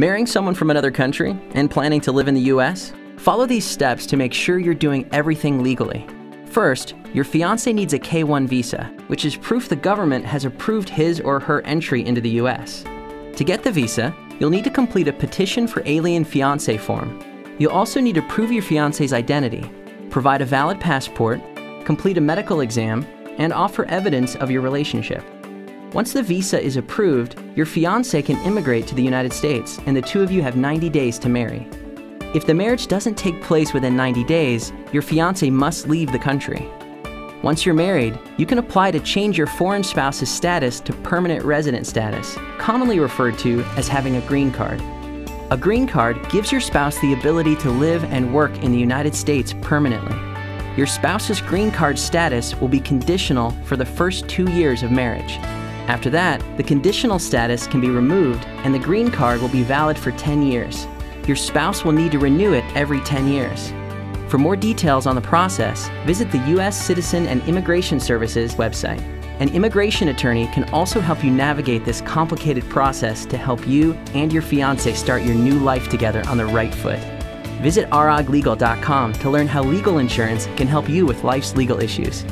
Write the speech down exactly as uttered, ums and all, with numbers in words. Marrying someone from another country and planning to live in the U S? Follow these steps to make sure you're doing everything legally. First, your fiancé needs a K one visa, which is proof the government has approved his or her entry into the U S. To get the visa, you'll need to complete a Petition for Alien Fiancé form. You'll also need to prove your fiancé's identity, provide a valid passport, complete a medical exam, and offer evidence of your relationship. Once the visa is approved, your fiancé can immigrate to the United States, and the two of you have ninety days to marry. If the marriage doesn't take place within ninety days, your fiancé must leave the country. Once you're married, you can apply to change your foreign spouse's status to permanent resident status, commonly referred to as having a green card. A green card gives your spouse the ability to live and work in the United States permanently. Your spouse's green card status will be conditional for the first two years of marriage. After that, the conditional status can be removed and the green card will be valid for ten years. Your spouse will need to renew it every ten years. For more details on the process, visit the U S Citizen and Immigration Services website. An immigration attorney can also help you navigate this complicated process to help you and your fiancé start your new life together on the right foot. Visit arag legal dot com to learn how legal insurance can help you with life's legal issues.